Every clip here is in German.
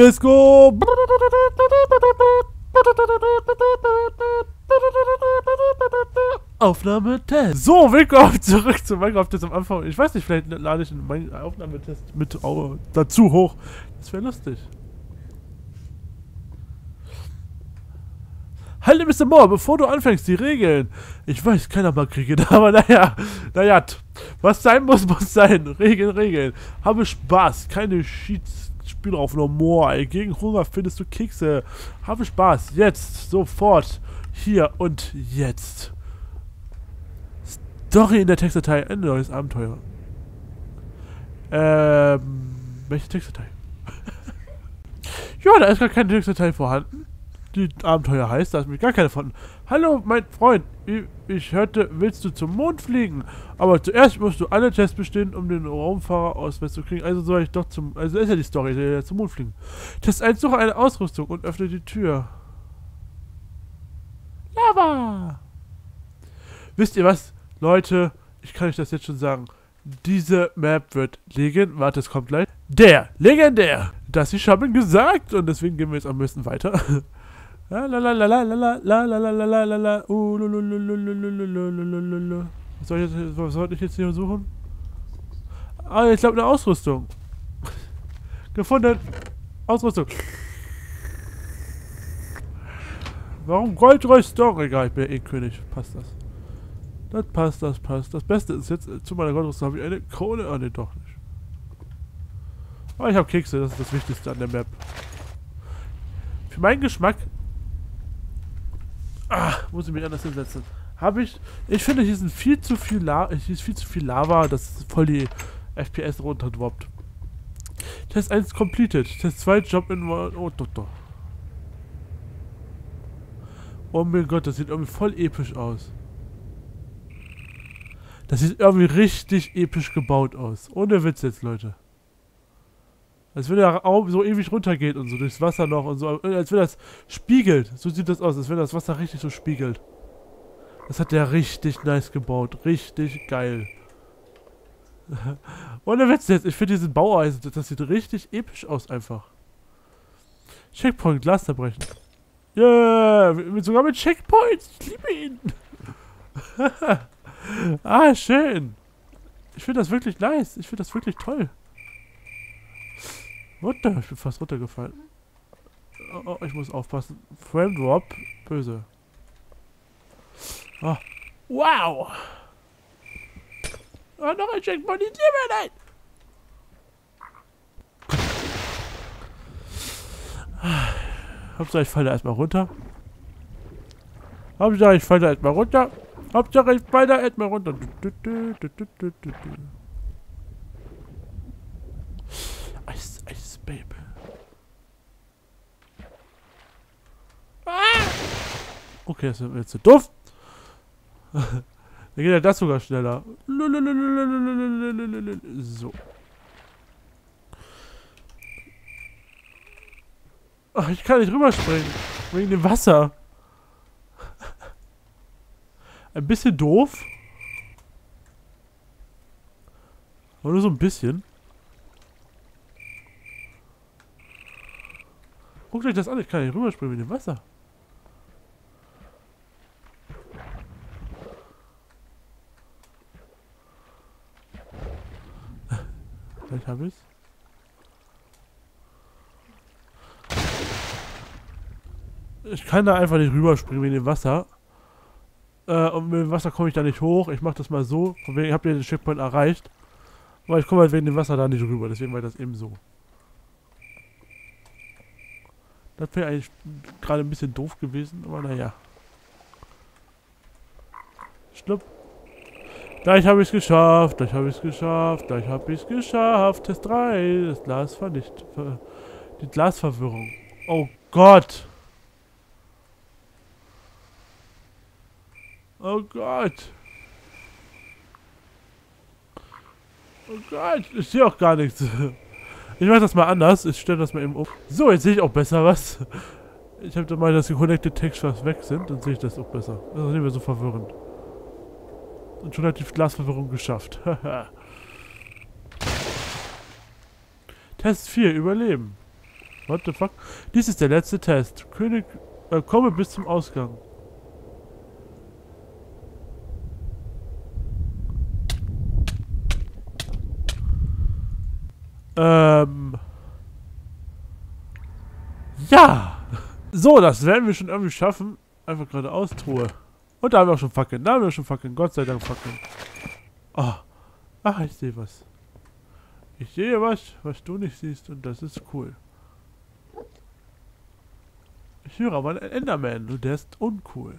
Disco! Aufnahmetest. So, willkommen zurück zu Minecraft-Test am Anfang. Ich weiß nicht, vielleicht lade ich einen Aufnahmetest mit dazu hoch. Das wäre lustig. Hallo Mr. Moore, bevor du anfängst, die Regeln. Ich weiß, keiner mag Regeln, aber naja, was sein muss, muss sein. Regeln. Habe Spaß, keine Schiedsspiele auf No More. Gegen Hunger findest du Kekse. Habe Spaß, jetzt, sofort, hier und jetzt. Story in der Textdatei, ein neues Abenteuer. Welche Textdatei? Ja, da ist gar keine Textdatei vorhanden. Die Abenteuer heißt, da ist mir gar keine von. Hallo, mein Freund. Ich hörte, willst du zum Mond fliegen? Aber zuerst musst du alle Tests bestehen, um den Raumfahrerausweis zu kriegen. Also soll ich doch zum... Also ist ja die Story, soll ich zum Mond fliegen. Test 1, suche eine Ausrüstung und öffne die Tür. Lava! Wisst ihr was? Leute, ich kann euch das jetzt schon sagen. Diese Map wird legendär. Warte, es kommt gleich. Legendär! Ich habe gesagt. Und deswegen gehen wir jetzt am besten weiter. Was sollte ich jetzt hier suchen? Ah, ich glaube eine Ausrüstung. Gefunden. Ausrüstung. Warum Goldrüstung? Egal, ich bin ja eh König. Passt das? Das passt. Das Beste ist jetzt, zu meiner Goldrüstung habe ich eine Krone. Ah, ne, doch nicht. Aber ich habe Kekse, das ist das Wichtigste an der Map. Für meinen Geschmack... muss ich mich anders hinsetzen. Ich finde, hier ist viel zu viel Lava, das voll die FPS runterdroppt. Test 1 completed. Test 2 Job in... Oh, Doktor. Oh mein Gott, das sieht irgendwie voll episch aus. Das sieht irgendwie richtig episch gebaut aus. Ohne Witz jetzt, Leute. Als wenn der Raum so ewig runtergeht und so durchs Wasser noch und so. Als wenn das spiegelt. So sieht das aus, als wenn das Wasser richtig so spiegelt. Das hat der richtig nice gebaut. Richtig geil. Ohne Witz jetzt. Ich finde diesen Baueisen, das sieht richtig episch aus einfach. Checkpoint, Glas zerbrechen. Yeah, sogar mit Checkpoints. Ich liebe ihn. Schön. Ich finde das wirklich nice. Ich finde das wirklich toll. Runter, ich bin fast runtergefallen. Oh, ich muss aufpassen. Frame Drop, böse. Oh. Wow! Oh, noch ein Checkpoint, ich liebe nein! Hauptsache ich falle erstmal runter. Hauptsache ich falle erstmal runter. Baby. Okay, das wird jetzt so doof. Dann geht ja das sogar schneller. So. Ach, ich kann nicht rüberspringen. Wegen dem Wasser. Ein bisschen doof. Aber nur so ein bisschen. Guckt euch das an, ich kann nicht rüberspringen mit dem Wasser. Vielleicht habe ich's. Ich kann da einfach nicht rüberspringen mit dem Wasser. Und mit dem Wasser komme ich da nicht hoch. Ich mache das mal so. Ich habe ja den Checkpoint erreicht. Aber ich komme halt wegen dem Wasser da nicht rüber. Deswegen war das eben so. Das wäre eigentlich gerade ein bisschen doof gewesen, aber naja. Schlupp. Gleich habe ich es geschafft. Test 3. Das Glas war nicht. Die Glasverwirrung. Oh Gott. Oh Gott. Ich sehe auch gar nichts. Ich mache das mal anders. Ich stelle das mal eben um. So, jetzt sehe ich auch besser was. Ich habe da mal, dass die Connected Textures weg sind. Dann sehe ich das auch besser. Das ist nicht mehr so verwirrend. Und schon hat die Glasverwirrung geschafft. Test 4. Überleben. What the fuck? Dies ist der letzte Test. König, komme bis zum Ausgang. Ja! So, das werden wir schon irgendwie schaffen. Einfach geradeaus, Truhe. Und da haben wir auch schon Fackeln. Da haben wir schon Fackeln. Gott sei Dank Fackeln. Oh. Ach, ich sehe was. Ich sehe was, was du nicht siehst. Und das ist cool. Ich höre aber einen Enderman. Und der ist uncool.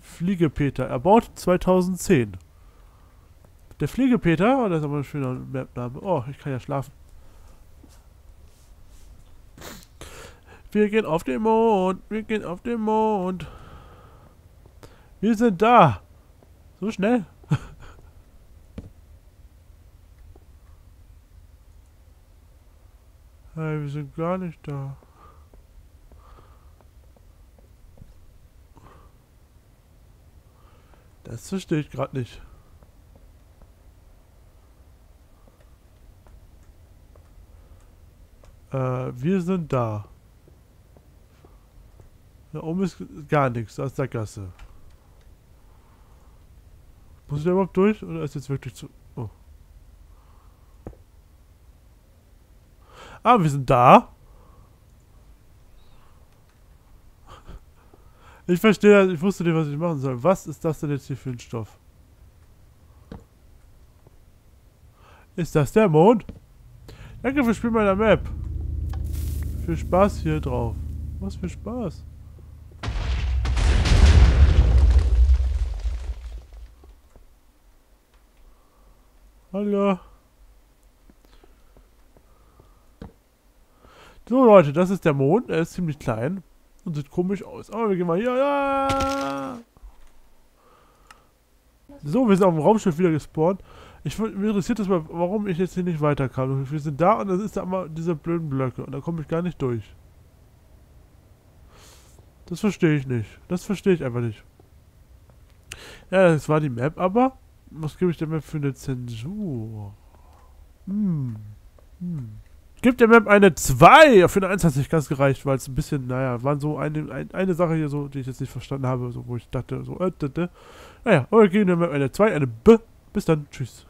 Fliegepeter, erbaut 2010. Der Fliegepeter, oh, das ist aber ein schöner Map-Name. Oh, ich kann ja schlafen. Wir gehen auf den Mond. Wir gehen auf den Mond. Wir sind da. So schnell. Hey, wir sind gar nicht da. Das verstehe ich gerade nicht. Wir sind da. Da oben ist gar nichts, aus der Gasse. Muss ich da überhaupt durch? Oder ist jetzt wirklich zu... Oh. Ah, wir sind da. Ich verstehe, ich wusste nicht, was ich machen soll. Was ist das denn jetzt hier für ein Stoff? Ist das der Mond? Danke fürs Spiel meiner Map. Viel Spaß hier drauf. Was für Spaß. Hallo. So Leute, das ist der Mond. Er ist ziemlich klein und sieht komisch aus. Aber wir gehen mal hier. Ja. So, wir sind auf dem Raumschiff wieder gespawnt. Mir interessiert das mal, warum ich jetzt hier nicht weiterkam. Wir sind da und das ist da immer diese blöden Blöcke. Und da komme ich gar nicht durch. Das verstehe ich nicht. Das verstehe ich einfach nicht. Ja, das war die Map, aber... Was gebe ich der Map für eine Zensur? Ich gebe der Map eine 2. Für eine 1 hat es nicht ganz gereicht, weil es ein bisschen, naja, waren so eine Sache hier so, die ich jetzt nicht verstanden habe, so, wo ich dachte, so, naja, aber wir geben der Map eine 2, eine B. Bis dann, tschüss.